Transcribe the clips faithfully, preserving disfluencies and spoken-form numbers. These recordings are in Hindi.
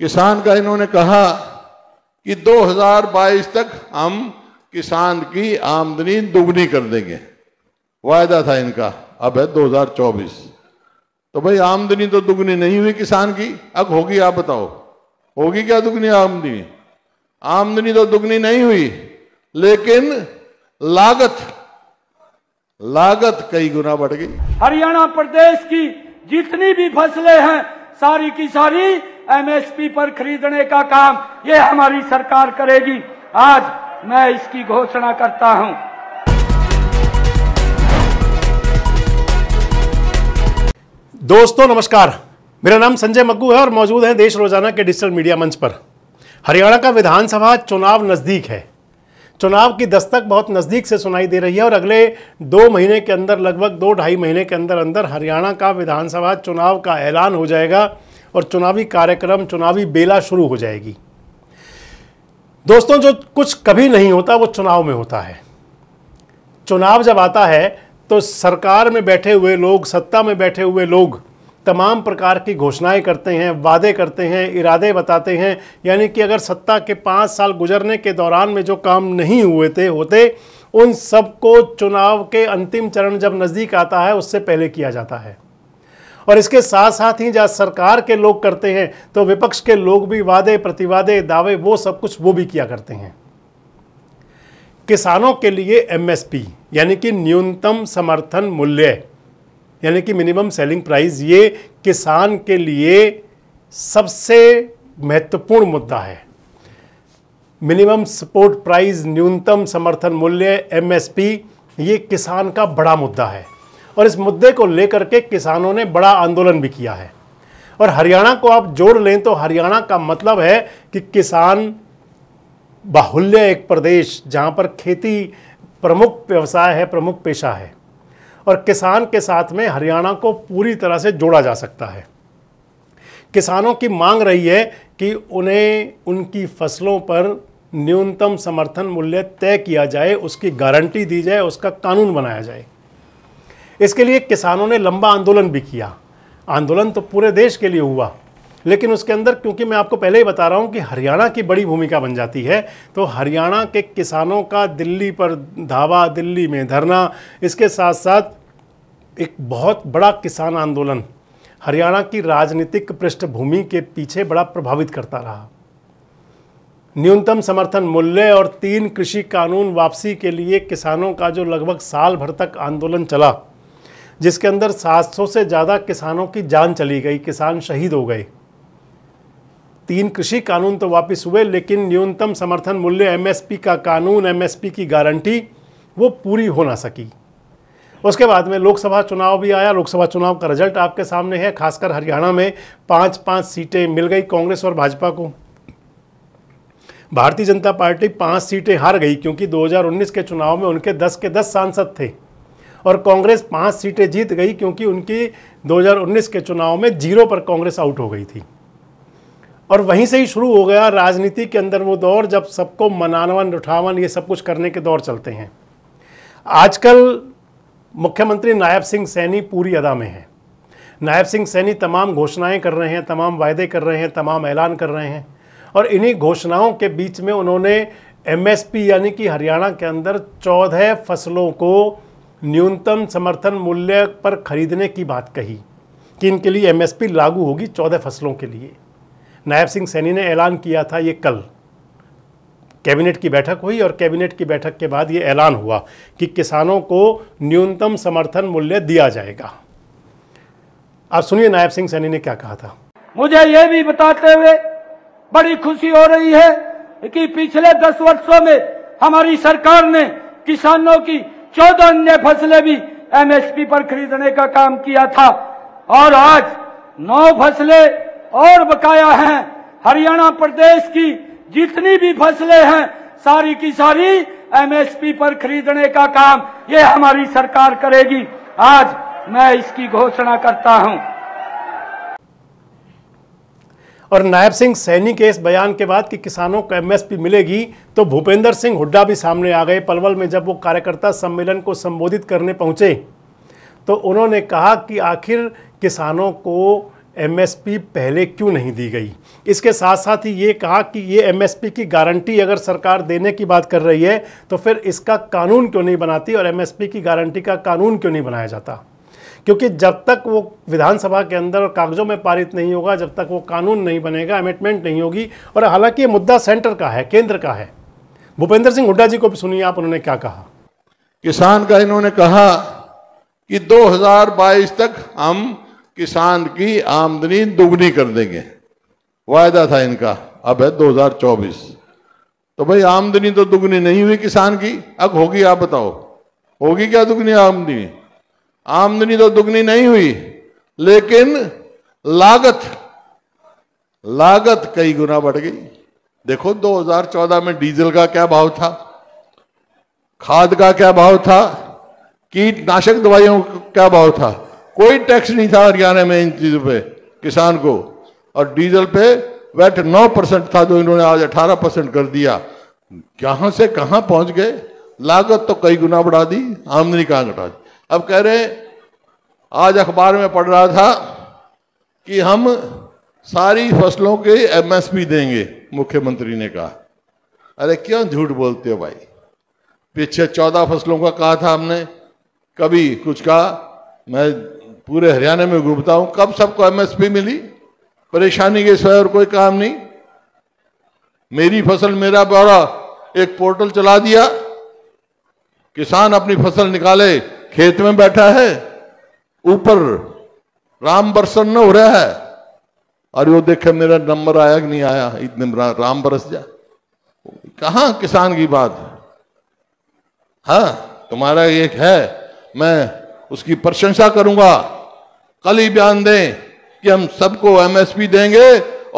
किसान का इन्होंने कहा कि दो हज़ार बाईस तक हम किसान की आमदनी दोगुनी कर देंगे, वायदा था इनका। अब है दो हज़ार चौबीस, तो भाई आमदनी तो दुगनी नहीं हुई किसान की, अब होगी आप बताओ होगी क्या दुगनी आमदनी? आमदनी तो दुगनी नहीं हुई, लेकिन लागत लागत कई गुना बढ़ गई। हरियाणा प्रदेश की जितनी भी फसलें हैं सारी की सारी एम एस पी पर खरीदने का काम ये हमारी सरकार करेगी। आज मैं इसकी घोषणा करता हूँ। दोस्तों नमस्कार, मेरा नाम संजय मग्गू है और मौजूद हैं देश रोजाना के डिजिटल मीडिया मंच पर। हरियाणा का विधानसभा चुनाव नज़दीक है, चुनाव की दस्तक बहुत नज़दीक से सुनाई दे रही है और अगले दो महीने के अंदर, लगभग दो ढाई महीने के अंदर अंदर हरियाणा का विधानसभा चुनाव का ऐलान हो जाएगा और चुनावी कार्यक्रम, चुनावी बेला शुरू हो जाएगी। दोस्तों जो कुछ कभी नहीं होता वो चुनाव में होता है। चुनाव जब आता है तो सरकार में बैठे हुए लोग, सत्ता में बैठे हुए लोग तमाम प्रकार की घोषणाएं करते हैं, वादे करते हैं, इरादे बताते हैं। यानी कि अगर सत्ता के पाँच साल गुजरने के दौरान में जो काम नहीं हुए थे होते, उन सब को चुनाव के अंतिम चरण जब नज़दीक आता है उससे पहले किया जाता है। और इसके साथ साथ ही जहाँ सरकार के लोग करते हैं तो विपक्ष के लोग भी वादे, प्रतिवादे, दावे, वो सब कुछ वो भी किया करते हैं। किसानों के लिए एम एस पी यानी कि न्यूनतम समर्थन मूल्य, यानी कि मिनिमम सेलिंग प्राइस, ये किसान के लिए सबसे महत्वपूर्ण मुद्दा है। मिनिमम सपोर्ट प्राइस, न्यूनतम समर्थन मूल्य, एम एस पी, ये किसान का बड़ा मुद्दा है और इस मुद्दे को लेकर के किसानों ने बड़ा आंदोलन भी किया है। और हरियाणा को आप जोड़ लें तो हरियाणा का मतलब है कि किसान बाहुल्य एक प्रदेश, जहाँ पर खेती प्रमुख व्यवसाय है, प्रमुख पेशा है, और किसान के साथ में हरियाणा को पूरी तरह से जोड़ा जा सकता है। किसानों की मांग रही है कि उन्हें उनकी फसलों पर न्यूनतम समर्थन मूल्य तय किया जाए, उसकी गारंटी दी जाए, उसका कानून बनाया जाए। इसके लिए किसानों ने लंबा आंदोलन भी किया। आंदोलन तो पूरे देश के लिए हुआ, लेकिन उसके अंदर, क्योंकि मैं आपको पहले ही बता रहा हूं कि हरियाणा की बड़ी भूमिका बन जाती है, तो हरियाणा के किसानों का दिल्ली पर धावा, दिल्ली में धरना, इसके साथ साथ एक बहुत बड़ा किसान आंदोलन हरियाणा की राजनीतिक पृष्ठभूमि के पीछे बड़ा प्रभावित करता रहा। न्यूनतम समर्थन मूल्य और तीन कृषि कानून वापसी के लिए किसानों का जो लगभग साल भर तक आंदोलन चला, जिसके अंदर सात सौ से ज़्यादा किसानों की जान चली गई, किसान शहीद हो गए। तीन कृषि कानून तो वापस हुए, लेकिन न्यूनतम समर्थन मूल्य, एम एस पी का कानून, एम एस पी की गारंटी, वो पूरी हो ना सकी। उसके बाद में लोकसभा चुनाव भी आया। लोकसभा चुनाव का रिजल्ट आपके सामने है। खासकर हरियाणा में पाँच पाँच सीटें मिल गई कांग्रेस और भाजपा को। भारतीय जनता पार्टी पाँच सीटें हार गई, क्योंकि दो हज़ार उन्नीस के चुनाव में उनके दस के दस सांसद थे और कांग्रेस पाँच सीटें जीत गई, क्योंकि उनकी दो हज़ार उन्नीस के चुनाव में जीरो पर कांग्रेस आउट हो गई थी। और वहीं से ही शुरू हो गया राजनीति के अंदर वो दौर जब सबको मनावन, उठावन, ये सब कुछ करने के दौर चलते हैं। आजकल मुख्यमंत्री नायब सिंह सैनी पूरी अदा में हैं। नायब सिंह सैनी तमाम घोषणाएं कर रहे हैं, तमाम वायदे कर रहे हैं, तमाम ऐलान कर रहे हैं, और इन्हीं घोषणाओं के बीच में उन्होंने एम एस पी यानी कि हरियाणा के अंदर चौदह फसलों को न्यूनतम समर्थन मूल्य पर खरीदने की बात कही कि इनके लिए एम एस पी लागू होगी, चौदह फसलों के लिए। नायब सिंह सैनी ने ऐलान किया था, ये कल कैबिनेट की बैठक हुई और कैबिनेट की बैठक के बाद ये ऐलान हुआ कि किसानों को न्यूनतम समर्थन मूल्य दिया जाएगा। आप सुनिए नायब सिंह सैनी ने क्या कहा था। मुझे ये भी बताते हुए बड़ी खुशी हो रही है कि पिछले दस वर्षों में हमारी सरकार ने किसानों की चौदह अन्य फसलें भी एम एस पी पर खरीदने का काम किया था और आज नौ फसलें और बकाया हैं। हरियाणा प्रदेश की जितनी भी फसलें हैं सारी की सारी एम एस पी पर खरीदने का काम ये हमारी सरकार करेगी। आज मैं इसकी घोषणा करता हूं। और नायब सिंह सैनी के इस बयान के बाद कि किसानों को एम एस पी मिलेगी, तो भूपेंद्र सिंह हुड्डा भी सामने आ गए। पलवल में जब वो कार्यकर्ता सम्मेलन को संबोधित करने पहुंचे तो उन्होंने कहा कि आखिर किसानों को एमएसपी पहले क्यों नहीं दी गई। इसके साथ साथ ही ये कहा कि ये एमएसपी की गारंटी अगर सरकार देने की बात कर रही है तो फिर इसका कानून क्यों नहीं बनाती और एमएसपी की गारंटी का कानून क्यों नहीं बनाया जाता, क्योंकि जब तक वो विधानसभा के अंदर और कागजों में पारित नहीं होगा, जब तक वो कानून नहीं बनेगा, अमेंडमेंट नहीं होगी। और हालांकि ये मुद्दा सेंटर का है, केंद्र का है। भूपेंद्र सिंह हुड्डा जी को भी सुनिए आप, उन्होंने क्या कहा। किसान का इन्होंने कहा कि दो हज़ार बाईस तक हम किसान की आमदनी दुगनी कर देंगे, वायदा था इनका। अब है दो हज़ार चौबीस, तो भाई आमदनी तो दुगनी नहीं हुई किसान की। अब होगी, आप बताओ होगी क्या दुगनी आमदनी? आमदनी तो दुगनी नहीं हुई, लेकिन लागत लागत कई गुना बढ़ गई। देखो दो हज़ार चौदह में डीजल का क्या भाव था, खाद का क्या भाव था, कीटनाशक दवाइयों का क्या भाव था। कोई टैक्स नहीं था हरियाणा में इन चीज़ों पे किसान को, और डीजल पे वैट नौ परसेंट था जो इन्होंने आज अठारह परसेंट कर दिया। कहाँ से कहाँ पहुँच गए, लागत तो कई गुना बढ़ा दी, आमदनी कहाँ घटा दी। अब कह रहे, आज अखबार में पढ़ रहा था कि हम सारी फसलों के एमएसपी देंगे, मुख्यमंत्री ने कहा। अरे क्यों झूठ बोलते हो भाई? पीछे चौदह फसलों का कहा था हमने, कभी कुछ कहा। मैं पूरे हरियाणा में घूमता हूँ, कब सबको एमएसपी मिली? परेशानी के सिवाय और कोई काम नहीं। मेरी फसल मेरा ब्यौरा एक पोर्टल चला दिया, किसान अपनी फसल निकाले, खेत में बैठा है, ऊपर राम बरसन न हो रहा है, और वो देखे मेरा नंबर आया कि नहीं आया, इतने राम बरस जा। कहाँ किसान की बात है? हाँ, तुम्हारा एक है, मैं उसकी प्रशंसा करूंगा, कल ही बयान दें कि हम सबको एमएसपी देंगे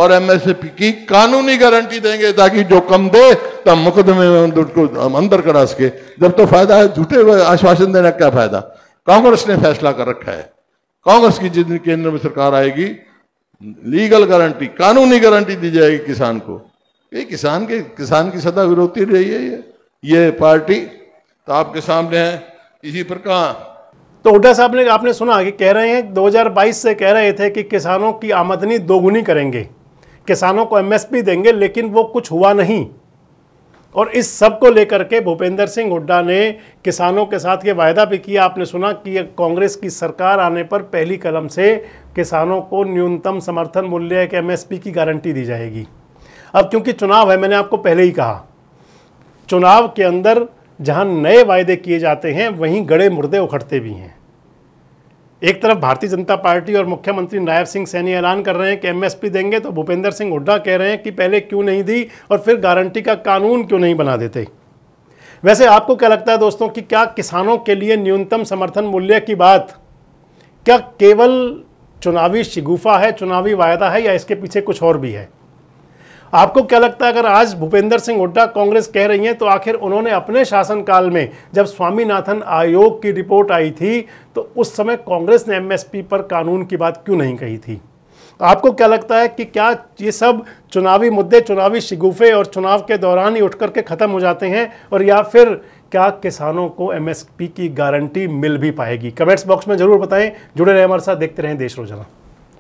और एमएसपी की कानूनी गारंटी देंगे, ताकि जो कम दे तब मुकदमे में उनको अंदर करा सके। जब तो फायदा है, झूठे आश्वासन देना क्या फायदा? कांग्रेस ने फैसला कर रखा है, कांग्रेस की जितनी केंद्र में सरकार आएगी, लीगल गारंटी, कानूनी गारंटी दी जाएगी किसान को। ये किसान के किसान की सदा विरोधी रही है ये ये पार्टी, तो आपके सामने है। इसी प्रकार तो हुड्डा साहब ने, आपने सुना कि कह रहे हैं दो हज़ार बाईस से कह रहे थे कि किसानों की आमदनी दोगुनी करेंगे, किसानों को एमएसपी देंगे, लेकिन वो कुछ हुआ नहीं। और इस सब को लेकर के भूपेंद्र सिंह हुड्डा ने किसानों के साथ ये वायदा भी किया। आपने सुना कि कांग्रेस की सरकार आने पर पहली कलम से किसानों को न्यूनतम समर्थन मूल्य के एमएसपी की गारंटी दी जाएगी। अब क्योंकि चुनाव है, मैंने आपको पहले ही कहा, चुनाव के अंदर जहां नए वायदे किए जाते हैं वहीं गड़े मुर्दे उखड़ते भी हैं। एक तरफ भारतीय जनता पार्टी और मुख्यमंत्री नायब सिंह सैनी ऐलान कर रहे हैं कि एमएसपी देंगे, तो भूपेंद्र सिंह हुड्डा कह रहे हैं कि पहले क्यों नहीं दी और फिर गारंटी का कानून क्यों नहीं बना देते। वैसे आपको क्या लगता है दोस्तों कि क्या किसानों के लिए न्यूनतम समर्थन मूल्य की बात क्या केवल चुनावी शिगुफा है, चुनावी वायदा है, या इसके पीछे कुछ और भी है? आपको क्या लगता है? अगर आज भूपेंद्र सिंह हुड्डा कांग्रेस कह रही हैं, तो आखिर उन्होंने अपने शासनकाल में जब स्वामीनाथन आयोग की रिपोर्ट आई थी तो उस समय कांग्रेस ने एमएसपी पर कानून की बात क्यों नहीं कही थी? आपको क्या लगता है कि क्या ये सब चुनावी मुद्दे, चुनावी शिगुफे और चुनाव के दौरान ही उठ करके ख़त्म हो जाते हैं, और या फिर क्या किसानों को एमएसपी की गारंटी मिल भी पाएगी? कमेंट्स बॉक्स में ज़रूर बताएं। जुड़े रहें हमारे साथ, देखते रहें देश रोजाना।